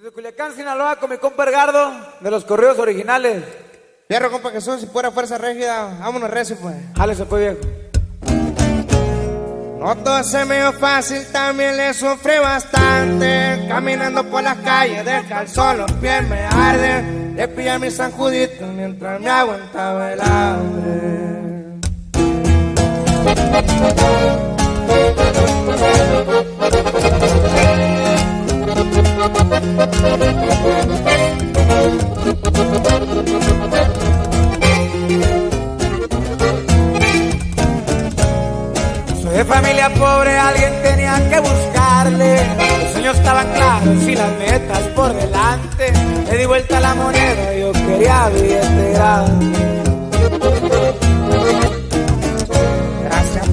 Desde Culiacán, Sinaloa, con mi compa Edgardo, de los corridos originales. Fierro, compa Jesús, si fuera Fuerza Regida, vámonos recio, pues. Jálese, pues, viejo. No todo se me dio fácil, también le sufrí bastante. Caminando por las calles, descalzo, los pies me arden. Le pillé mis zanjuditos mientras me aguantaba el hambre. Soy de familia pobre, alguien tenía que buscarle. Los sueños estaban claros y las metas por delante. Le di vuelta a la moneda, yo quería billete grande.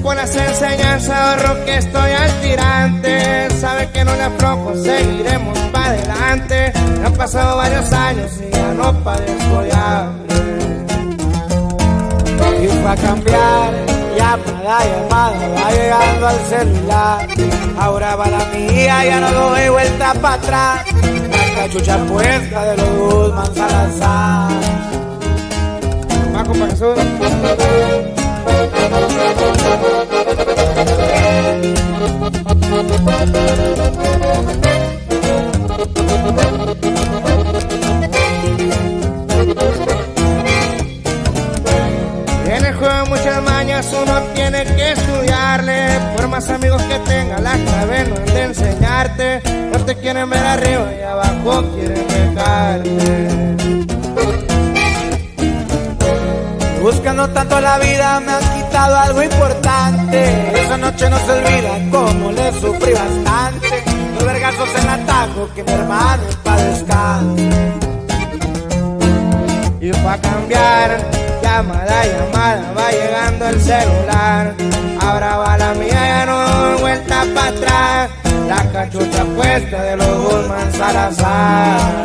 Con las enseñanzas, ahorro que estoy al tirante. Sabe que no le aflojo, seguiremos para adelante. Me han pasado varios años y ya no padezco de hambre. Y para cambiar, llamada va llegando al celular. Ahora va la mía, ya no doy vuelta para atrás. La cachucha puesta de los Guzmán Salazar. Paco, para Jesús. En el juego hay muchas mañas, uno tiene que estudiarle. Por más amigos que tenga, la clave no es de enseñarte. No te quieren ver arriba y abajo quieren dejarte. Buscando tanto la vida me han quitado algo importante. Esa noche no se olvida cómo le sufrí bastante. Los vergazos en atajo que mi hermano padezca. Y pa' cambiar, llamada va llegando el celular. Ahora va la mía, ya no doy vuelta para atrás. La cachucha puesta de los Guzmán Salazar.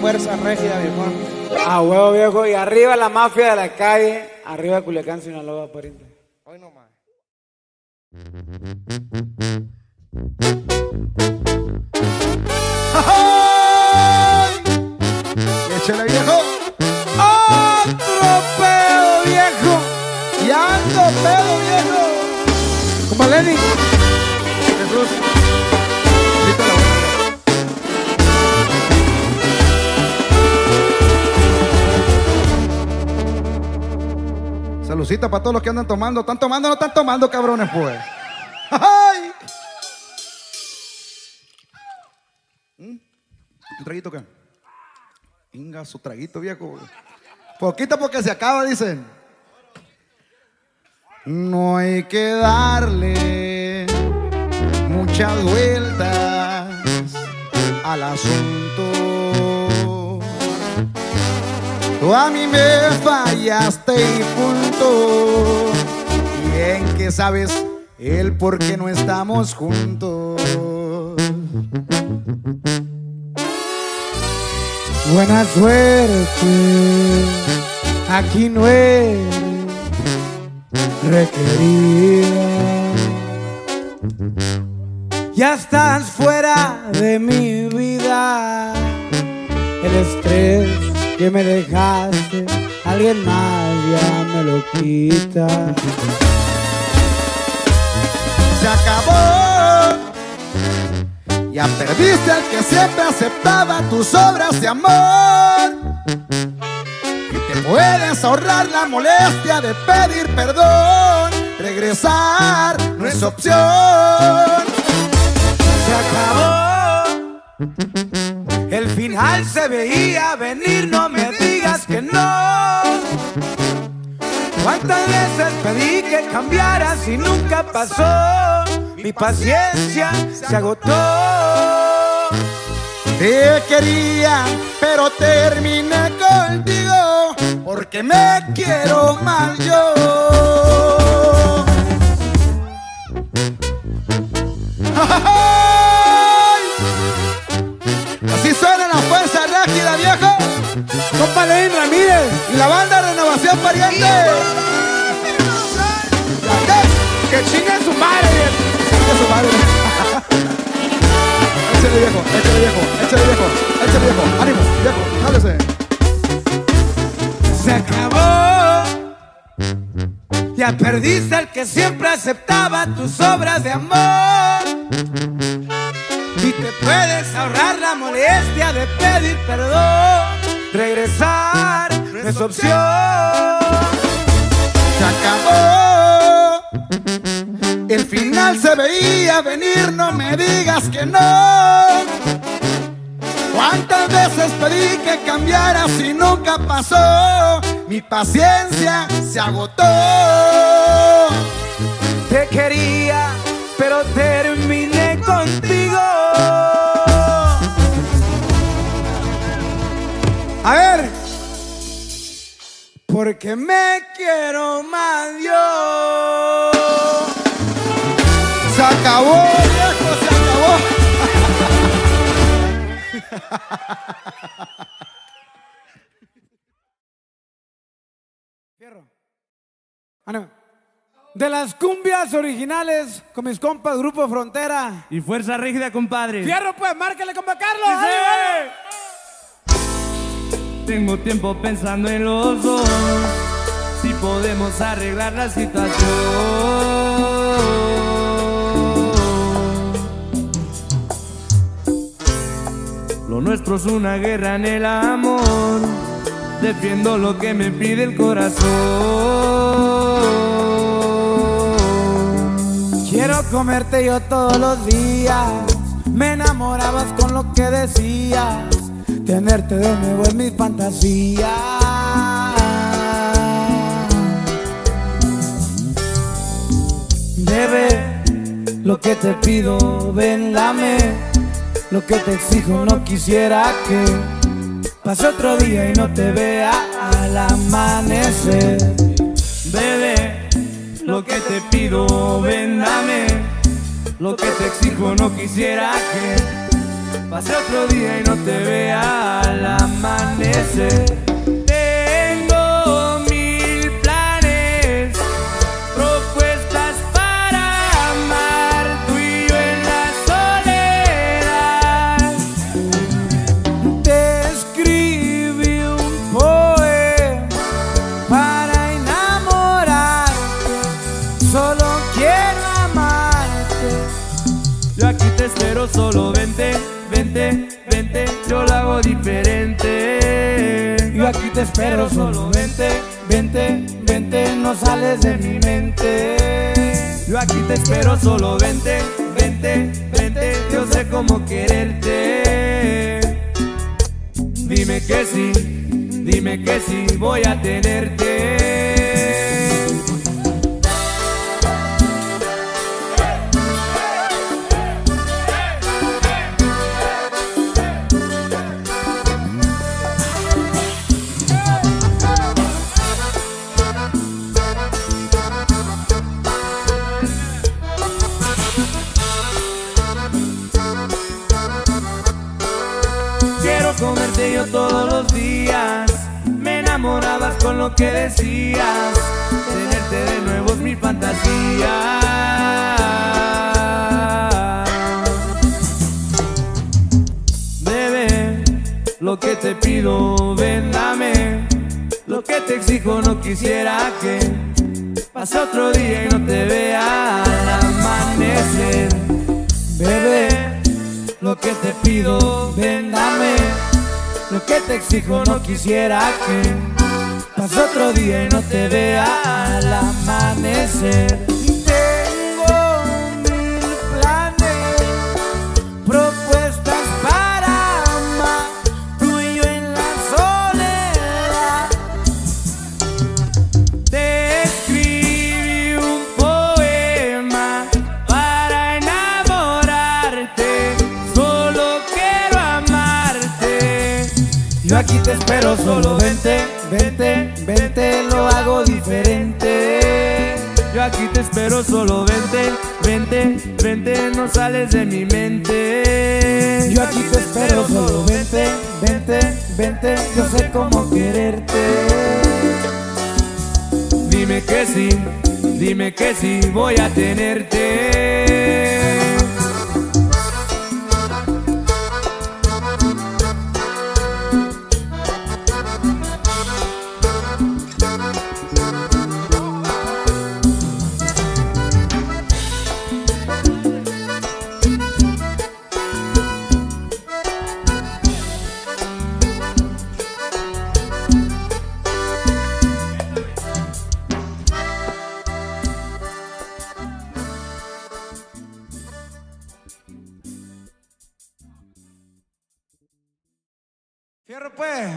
Fuerza Regida, viejo. Ah, huevo, viejo. Y arriba la mafia de la calle. Arriba Culiacán, Sinaloa, pariente. Hoy no más. ¡Échale, viejo! ¡Otro pedo, viejo! ¡Y ando pedo, viejo! Compa Lenny. Jesús. Salucita para todos los que andan tomando. ¿Están tomando o no están tomando, cabrones, pues? ¡Ay! ¿Un traguito qué? Venga, su traguito, viejo. Poquito porque se acaba, dicen. No hay que darle muchas vueltas al asunto. Tú a mí me fallaste y punto. Bien que sabes el por qué no estamos juntos. Buena suerte, aquí no eres requerida. Ya estás fuera de mi vida. El estrés que me dejaste, alguien más ya me lo quita. Se acabó. Ya perdiste al que siempre aceptaba tus obras de amor. Y te puedes ahorrar la molestia de pedir perdón. Regresar no es opción. Se acabó. El final se veía venir, no me digas que no. ¿Cuántas veces pedí que cambiaras y nunca pasó? Mi paciencia se agotó. Te quería, pero terminé contigo, porque me quiero más yo. Así suena la Fuerza Regida, viejo. Compa Leín Ramírez y la Banda Renovación, pariente. ¡Que chingue su madre! ¡Chingue su madre! Échale viejo, échale viejo, échale viejo, échale viejo. ¡Ánimo, viejo! ¡Jálese! Se acabó. Ya perdiste al que siempre aceptaba tus obras de amor. Y te puedes ahorrar la molestia de pedir perdón. Regresar no es opción. Se acabó. El final se veía venir, no me digas que no. ¿Cuántas veces pedí que cambiaras y nunca pasó? Mi paciencia se agotó. Te quería, pero terminé contigo. A ver, porque me quiero más yo. Se acabó, viejo, se acabó. Fierro. De las cumbias originales con mis compas Grupo Frontera y Fuerza Regida, compadre. Fierro pues, márcale, compa Carlos. Sí, ¡ale, sí! Tengo tiempo pensando en los dos, si podemos arreglar la situación. Lo nuestro es una guerra en el amor, defiendo lo que me pide el corazón. Quiero comerte yo todos los días, me enamorabas con lo que decías. Tenerte de nuevo en mis fantasías. Bebe, lo que te pido, ven, lame. Lo que te exijo, no quisiera que pase otro día y no te vea al amanecer. Bebe, lo que te pido, ven, lame. Lo que te exijo, no quisiera que pase otro día y no te vea al amanecer. Tengo 1000 planes, propuestas para amar, tú y yo en la soledad. Te escribí un poema para enamorar, solo quiero amarte. Yo aquí te espero, solo vente. Vente, vente, yo lo hago diferente. Yo aquí te espero, solo vente, vente, vente, no sales de mi mente. Yo aquí te espero, solo vente, vente, vente, yo sé cómo quererte. Dime que sí, voy a tenerte. Todos los días me enamorabas con lo que decías. Tenerte de nuevo es mi fantasía. Bebé, lo que te pido, ven, dame. Lo que te exijo, no quisiera que pase otro día y no te vea al amanecer. Bebé, lo que te pido, ven, dame. Lo que te exijo, no quisiera que pase otro día y no te vea al amanecer. Tengo 1000 planes, propuestas para amar, tú y yo en la soledad. Te escribí un poema para enamorarte, solo quiero amarte. Yo aquí te espero, solo vente, vente, vente, lo hago diferente. Yo aquí te espero, solo vente, vente. Vente, vente, no sales de mi mente. Yo aquí te espero, solo vente, vente, vente. Yo sé cómo quererte. Dime que sí, voy a tenerte.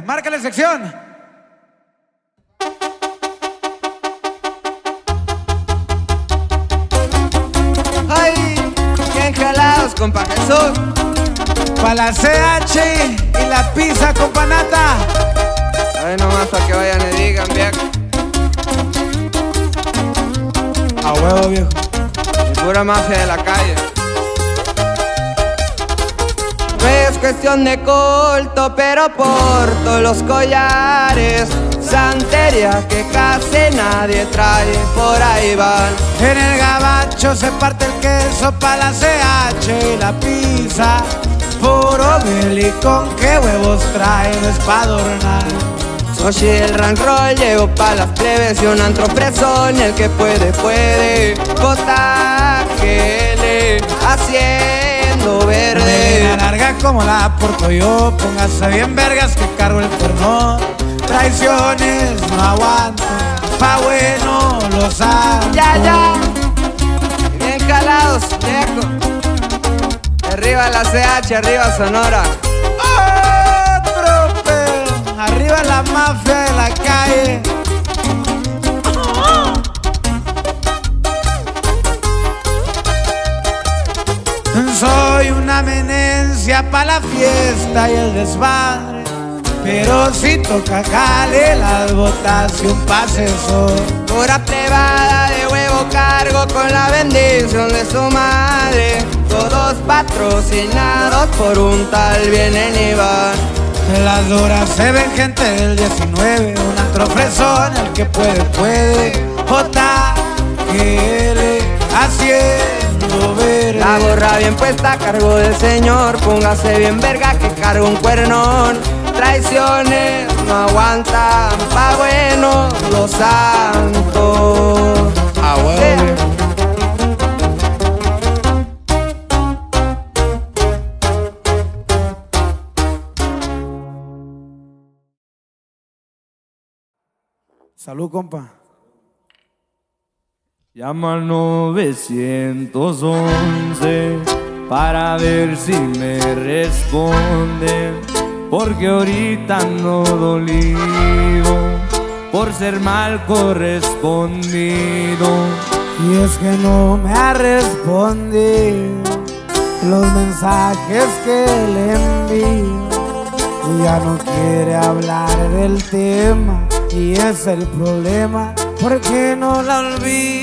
Marca la sección. Ay, bien jalados, compa Jesús. Pa' la CH y la pizza, compa Nata. A ver nomás para que vayan y digan, viejo. A huevo, viejo. Y pura mafia de la calle. Es cuestión de corto, pero porto los collares. Santería que casi nadie trae, por ahí van. En el gabacho se parte el queso pa' la CH y la pizza. Puro belicón que huevos trae, no es pa' adornar. Sochi el rank roll, llego pa' las plebes y un antropresón. El que puede, puede, botáquele, así es. Verde. La larga como la porto yo, póngase bien vergas que cargo el cuerno. Traiciones no aguanto, pa' bueno lo saco. Ya, ya, bien calados, viejo. Arriba la CH, arriba Sonora. Otro pedo, arriba la mafia de la calle. Soy una amenencia pa' la fiesta y el desmadre, pero si toca jale las botas y un pase sol. Pura plebada de huevo cargo con la bendición de su madre. Todos patrocinados por un tal vienen y van. Las duras se ven gente del 19, un antrofresón, el que puede, puede. J.L. haciendo ver. La gorra bien puesta, cargo del señor. Póngase bien verga que cargo un cuernón. Traiciones no aguantan, pa' bueno los santos. Ah, bueno. Salud, compa. Llama al 911 para ver si me responden, porque ahorita no dolivo por ser mal correspondido. Y es que no me ha respondido los mensajes que le envío. Y ya no quiere hablar del tema y es el problema, porque no la olvido.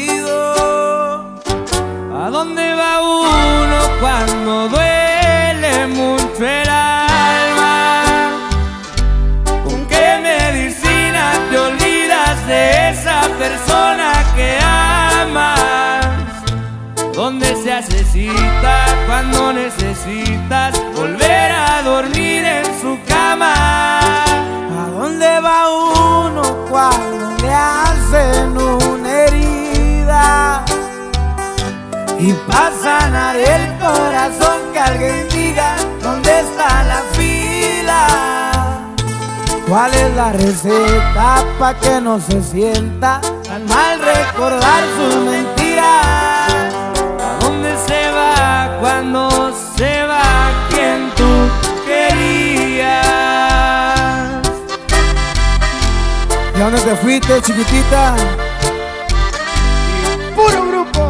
¿A dónde va uno cuando duele mucho el alma? ¿Con qué medicina te olvidas de esa persona que amas? ¿Dónde se hace cita cuando necesitas volver a dormir en su cama? ¿A dónde va uno cuando le hacen una herida? Y pasan a del corazón que alguien diga dónde está la fila. ¿Cuál es la receta pa' que no se sienta tan mal recordar sus mentiras? ¿A dónde se va cuando se va quien tú querías? ¿Y a dónde te fuiste, chiquitita? ¡Puro grupo!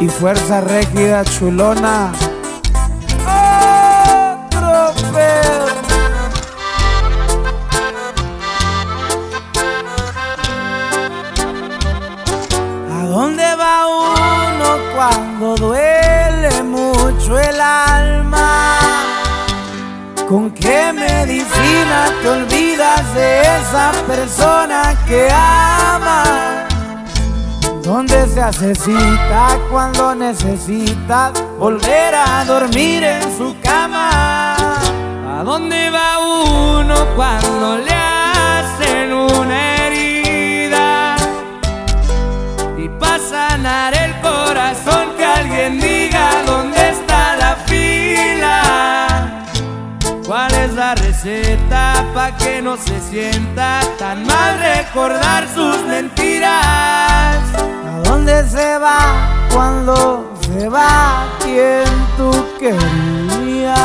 Y Fuerza Regida, chulona. Otro pedo. ¿A dónde va cuando duele mucho el alma. ¿Con qué medicina te olvidas de esa persona que amas? ¿Dónde se hace cita cuando necesitas volver a dormir en su cama? ¿A dónde va uno cuando le hacen una herida y pasa a sanar el corazón? Que alguien diga dónde está la fila. ¿Cuál es la receta pa' que no se sienta tan mal recordar sus mentiras? ¿A dónde se va cuando se va quien tú querías?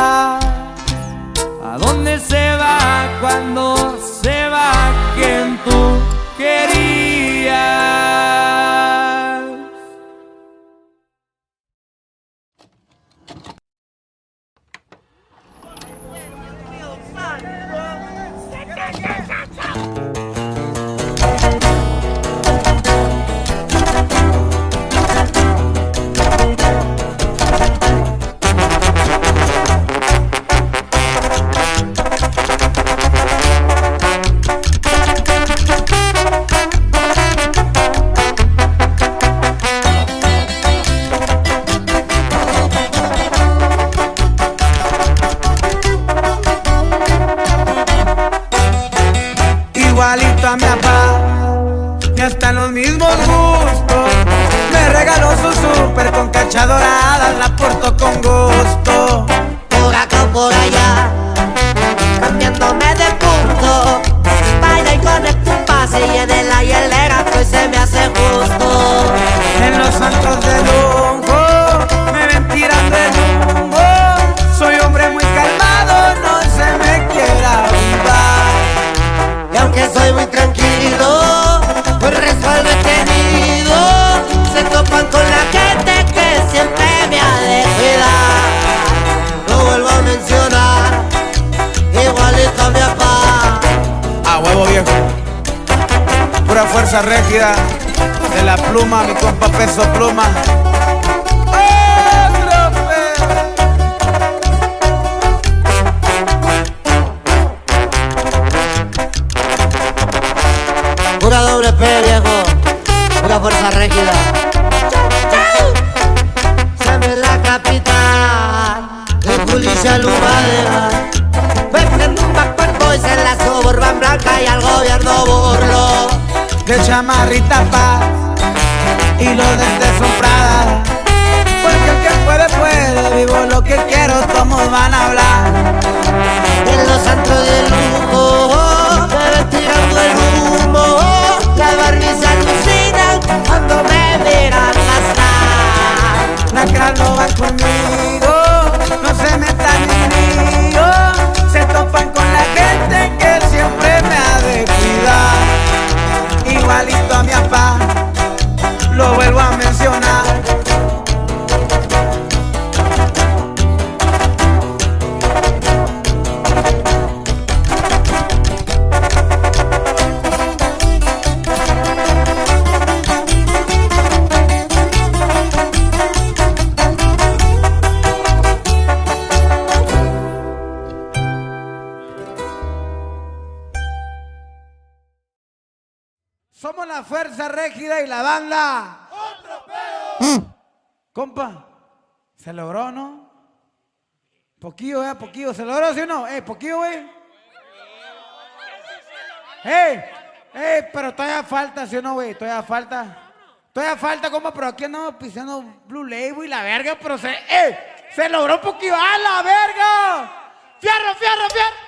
¿A dónde se va cuando se va quien tú querías? Igualito a mi apá, y hasta los mismos gustos. Me regaló su súper con cacha dorada, la porto con gusto. Por acá o por allá, cambiándome de punto. Baila y conecta un pase y en la hielera pues se me hace justo. En los santos de lujo, me ven tirando el rumbo. Soy hombre muy calmado, no se me quiera avivar. Y aunque soy muy tranquilo, por resuelvo he tenido. Se topan con la gente que siempre me ha de cuidar. Lo vuelvo a mencionar, igualito a mi papá. A huevo viejo, pura fuerza regida. De la pluma, mi compa Peso Pluma. Pura doble P, viejo, pura fuerza regida. Se me la capital, de policía lumadera. Vendiendo un backpack boys en la suburban blanca y al gobierno burlo. De chamarrita paz y los dentes sombrada. Porque el que puede, puede, vivo lo que quiero, todos van a hablar. En los antros de lujo, me ven tirando el humo. La Barbie se alucina cuando me miran pasar. La cara no va conmigo, no se metan en lío. Se topan con la gente que siempre me ha de cuidar. Igualito a mi papá, lo vuelvo a mencionar. Somos la Fuerza Regida y la banda ¡Otro Peo! Compa, se logró, ¿no? Poquillo, poquillo. ¿Se logró, sí o no? Poquillo, güey. Pero todavía falta, ¿sí o no, güey? Todavía falta. Todavía falta, compa, pero aquí andamos pisando Blue Label y la verga, pero se... Se logró poquillo. ¡A la verga! ¡Fierro, fierro, fierro!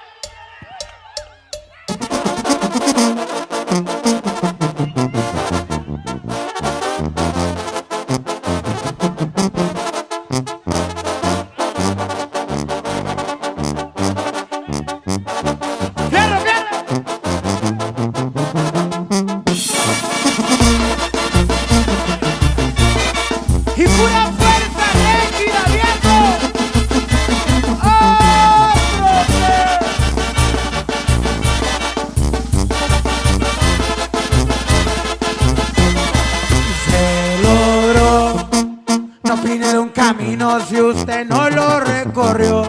opine de un camino si usted no lo recorrió.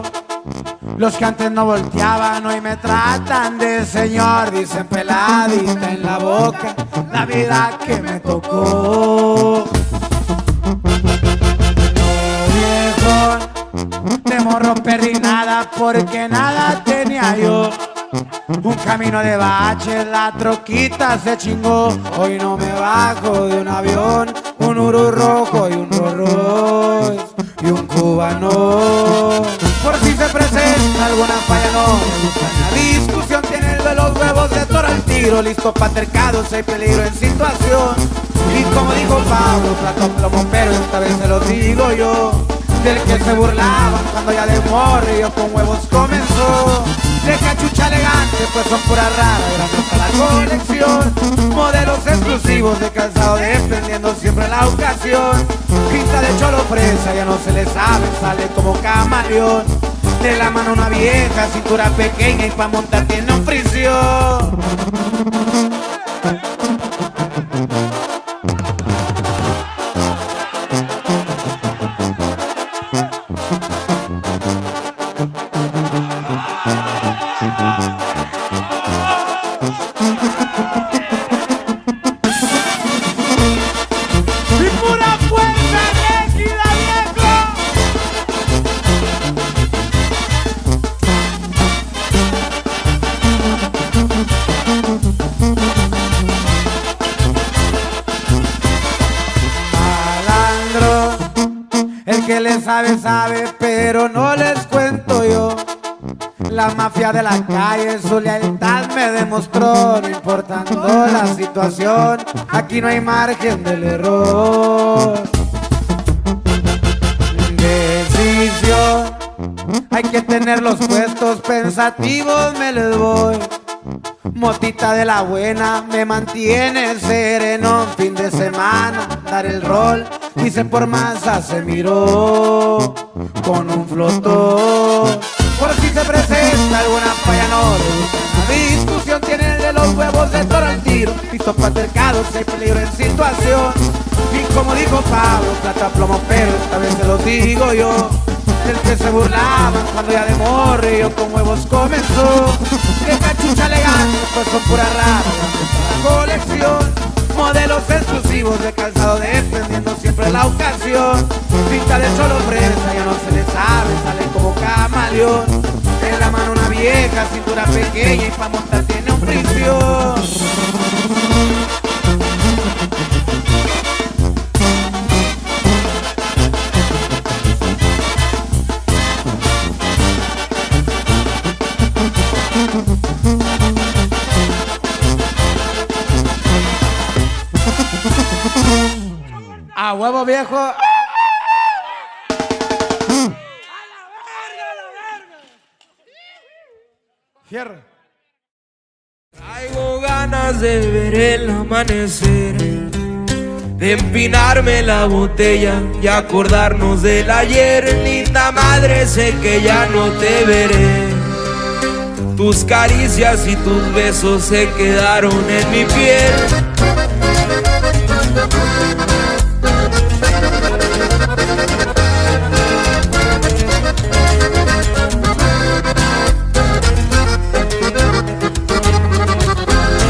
Los que antes no volteaban hoy me tratan de señor. Dicen peladita en la boca la vida que me tocó. No, viejo, de morro perdí nada porque nada tenía yo. Un camino de baches, la troquita se chingó. Hoy no me bajo de un avión, un Uru rojo y un Rolls Royce y un cubano. Por si se presenta alguna falla no me gusta la discusión. Tiene el de los huevos de toro al tiro, listo pa' tercados, hay peligro en situación. Y como dijo Pablo, plato plomo, pero esta vez se lo digo yo. Del que se burlaban cuando ya de morrillo con huevos comenzó. De cachucha elegante, pues son pura rara, gracias a la colección. Modelos exclusivos de calzado, dependiendo siempre la ocasión. Pinta de cholo fresa, ya no se le sabe, sale como camaleón. De la mano una vieja, cintura pequeña y pa' montar tiene un fricción. Sabe, pero no les cuento yo. La mafia de la calle su lealtad me demostró. No importando la situación, aquí no hay margen del error. Decisión, hay que tener los puestos pensativos, me les voy. Motita de la buena, me mantiene sereno. Fin de semana, dar el rol. Dice por masa se miró con un flotón. Por si se presenta alguna falla no le gusta la discusión. Tiene el de los huevos de toro al tiro, listos pa' altercados, hay peligro en situación. Y como dijo Pablo, plata plomo, pero esta vez se lo digo yo. El que se burlaban cuando ya de morrillo con huevos comenzó. De cachucha elegante, pues son pura rara, la colección. Modelos exclusivos de calzado, defendiendo siempre la ocasión. Pinta de solo fresa, ya no se le sabe, sale como camaleón. En la mano una vieja, cintura pequeña y pa' montar tiene un fricción. ¡A huevo, viejo! ¡A la verga, la verga! Cierra. Traigo ganas de ver el amanecer, de empinarme la botella y acordarnos del ayer. Linda madre, sé que ya no te veré. Tus caricias y tus besos se quedaron en mi piel.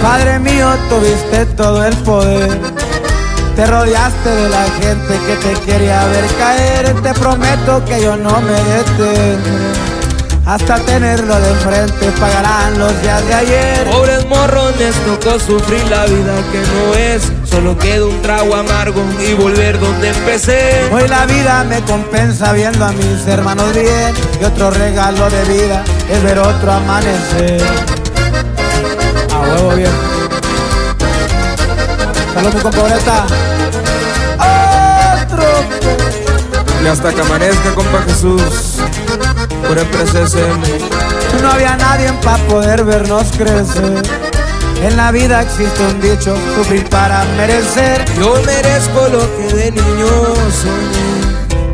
Padre mío, tuviste todo el poder. Te rodeaste de la gente que te quería ver caer. Te prometo que yo no me detendré hasta tenerlo de enfrente. Pagarán los días de ayer. Pobres morrones tocó sufrir la vida que no es. Solo queda un trago amargo y volver donde empecé. Hoy la vida me compensa viendo a mis hermanos bien. Y otro regalo de vida es ver otro amanecer. A huevo, bien. Salud, mi compadreta. Otro. Y hasta que amanezca, compa Jesús. Por el PCCM. No había nadie para poder vernos crecer. En la vida existe un dicho: sufrir para merecer. Yo merezco lo que de niño soñé.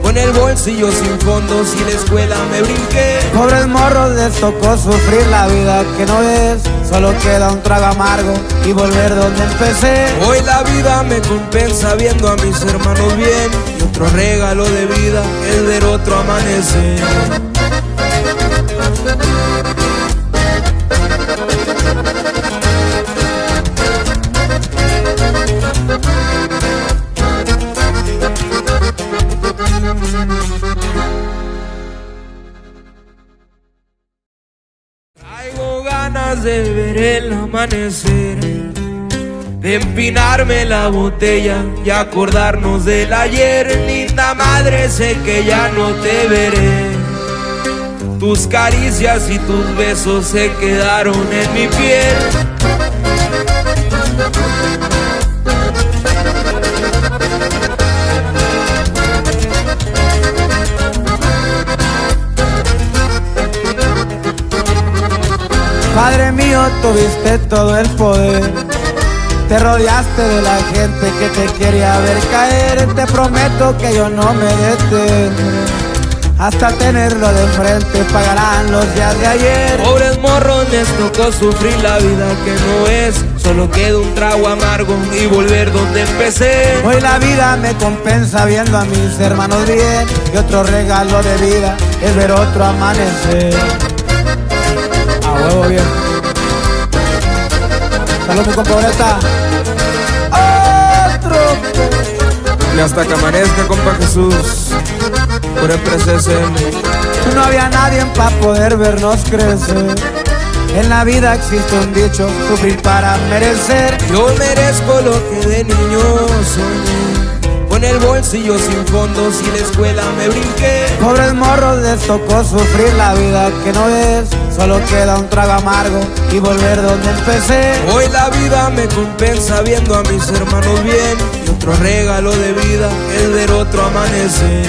Con el bolsillo sin fondos y la escuela me brinqué. Pobres morros les tocó sufrir la vida que no es. Solo queda un trago amargo y volver donde empecé. Hoy la vida me compensa viendo a mis hermanos bien. nuestro regalo de vida, el del otro amanecer. Traigo ganas de ver el amanecer, de empinarme la botella y acordarnos del ayer. Linda madre, sé que ya no te veré, tus caricias y tus besos se quedaron en mi piel. Padre mío, tuviste todo el poder, te rodeaste de la gente que te quería ver caer. Te prometo que yo no me detendré hasta tenerlo de frente. Pagarán los días de ayer. Pobres morros, les tocó sufrir la vida que no es, solo queda un trago amargo y volver donde empecé. Hoy la vida me compensa viendo a mis hermanos bien, y otro regalo de vida es ver otro amanecer. A huevo bien. Saludos, mi compadreta. Otro. Y hasta que amanezca, compa Jesús, por MPCSM. No había nadie para poder vernos crecer. En la vida existe un dicho: sufrir para merecer. Yo merezco lo que de niño soñé, con el bolsillo sin fondos y la escuela me brinqué. Pobres morros, les tocó sufrir la vida que no es, solo queda un trago amargo y volver donde empecé. Hoy la vida me compensa viendo a mis hermanos bien, y otro regalo de vida es ver otro amanecer.